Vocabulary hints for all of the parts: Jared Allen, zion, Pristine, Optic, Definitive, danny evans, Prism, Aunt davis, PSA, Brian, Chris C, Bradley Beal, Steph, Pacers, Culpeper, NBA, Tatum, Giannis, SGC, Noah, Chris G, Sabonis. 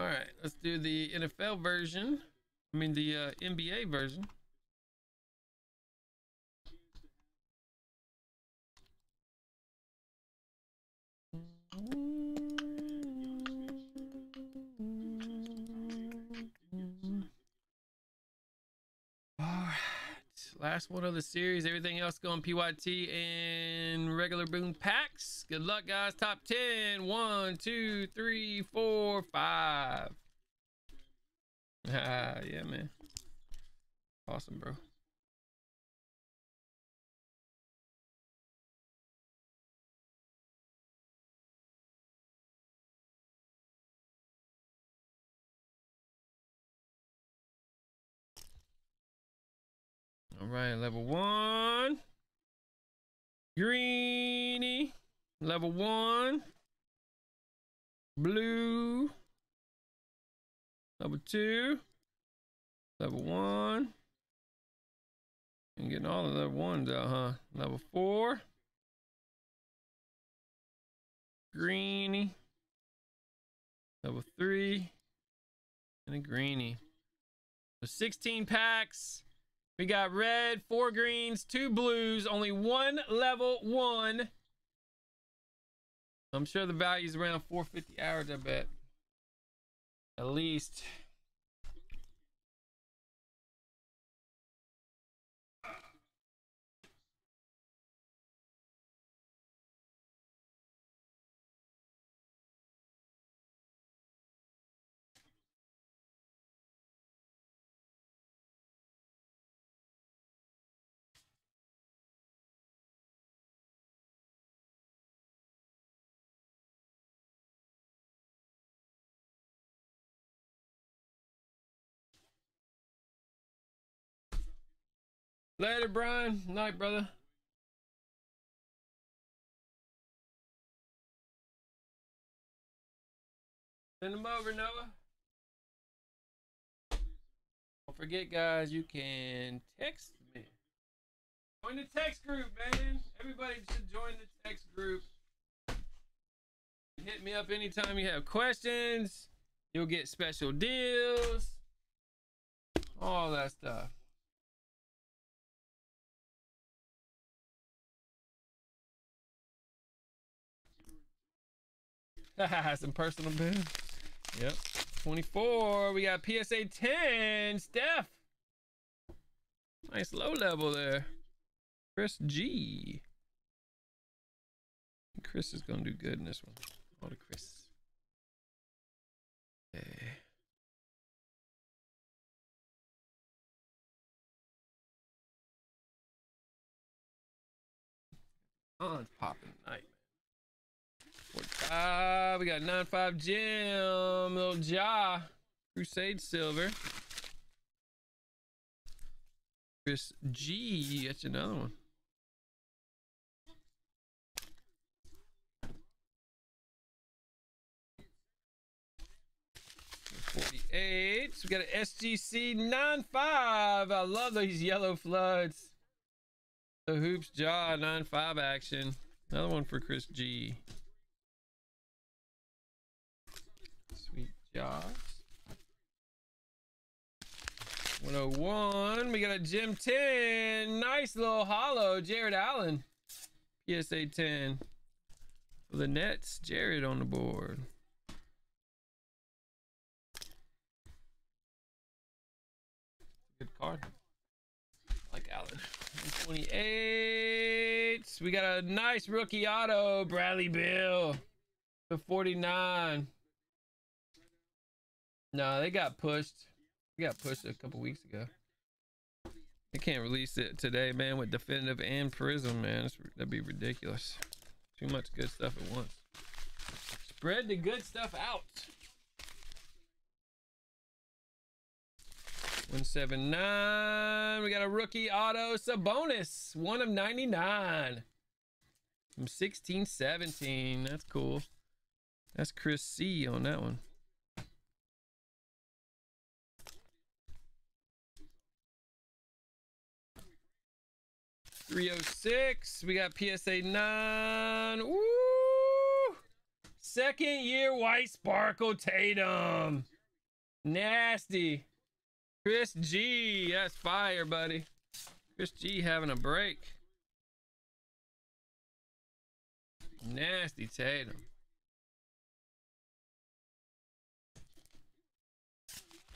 All right, let's do the NFL version. I mean the NBA version. All right, last one of the series. Everything else going PYT and regular boom packs. Good luck, guys. Top 10. 1, 2, 3, 4, 5. Ah, yeah, man. Awesome, bro. All right, level 1. Greeny. Level 1. Blue. Level 2. Level 1. I'm getting all the level 1s out, huh? Level 4. Greeny. Level 3. And a greeny. So 16 packs. We got red, 4 greens, 2 blues, only 1 level 1. I'm sure the value is around 450 average, I bet. At least. Later, Brian. Night, brother. Send them over, Noah. Don't forget, guys, you can text me. Join the text group, man. Everybody should join the text group. Hit me up anytime you have questions. You'll get special deals. All that stuff. Some personal boom. Yep. 24. We got PSA 10. Steph. Nice low level there. Chris G. Chris is going to do good in this one. All to Chris. Okay. Oh, it's popping tonight. We got 9.5 gem, little Ja, Crusade Silver. Chris G, that's another one. Number 48. So we got an SGC 9.5. I love these yellow floods. The Hoops Ja 9.5 action. Another one for Chris G. Jobs. 101. We got a gem 10. Nice little hollow. Jared Allen. PSA 10. For the Nets. Jared on the board. Good card. I like Allen. 128. We got a nice rookie auto. Bradley Beal. The 49. No, they got pushed. They got pushed a couple weeks ago. They can't release it today, man, with Definitive and Prism, man. That'd be ridiculous. Too much good stuff at once. Spread the good stuff out. 179. We got a rookie auto Sabonis. 1 of 99. From 16-17. That's cool. That's Chris C on that one. .306. We got PSA 9. Woo! Second year white sparkle Tatum. Nasty. Chris G. That's fire, buddy. Chris G having a break. Nasty Tatum.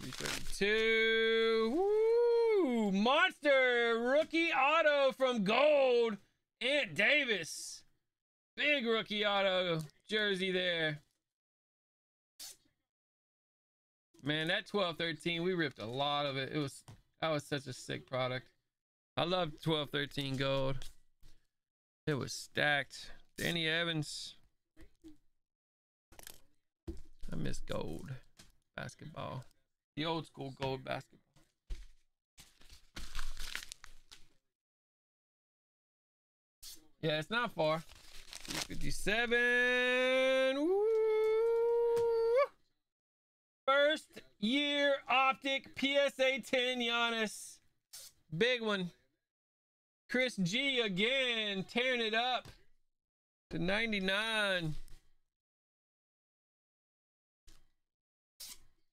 $332. Woo! Monster rookie auto from Gold. Aunt Davis. Big rookie auto jersey there. Man, that 12-13, we ripped a lot of it. That was such a sick product. I love 12-13 Gold. It was stacked. Danny Evans. I miss Gold basketball. The old school Gold basketball. Yeah, it's not far. 57. Woo! First year Optic PSA 10 Giannis. Big one. Chris G again, tearing it up to 99.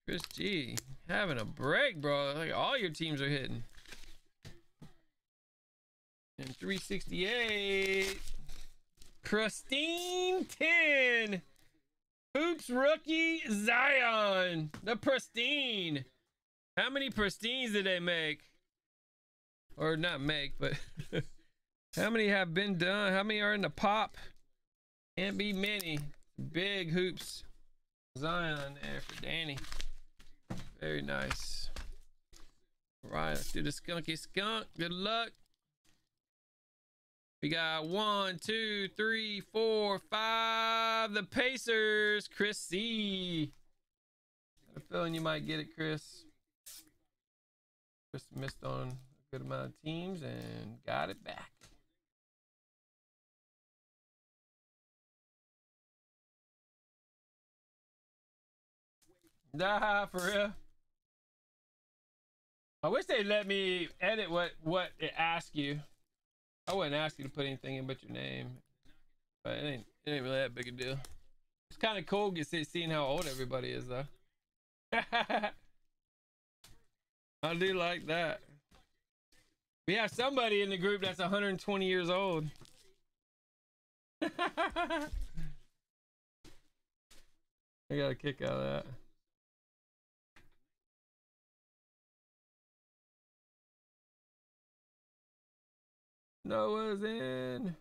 Chris G having a break, bro. Like all your teams are hitting. And 368. Pristine 10. Hoops rookie Zion. The Pristine. How many Pristines did they make? Or not make, but how many have been done? How many are in the pop? Can't be many. Big hoops Zion there for Danny. Very nice. All right, let's do the skunky skunk. Good luck. We got 1, 2, 3, 4, 5. The Pacers, Chris C. I have a feeling you might get it, Chris. Chris missed on a good amount of teams and got it back. Nah, for real. I wish they'd let me edit what it asked you. I wouldn't ask you to put anything in but your name, but it ain't really that big a deal. It's kind of cool seeing how old everybody is, though. I do like that. We have somebody in the group that's 120 years old. I got a kick out of that. Noah's in.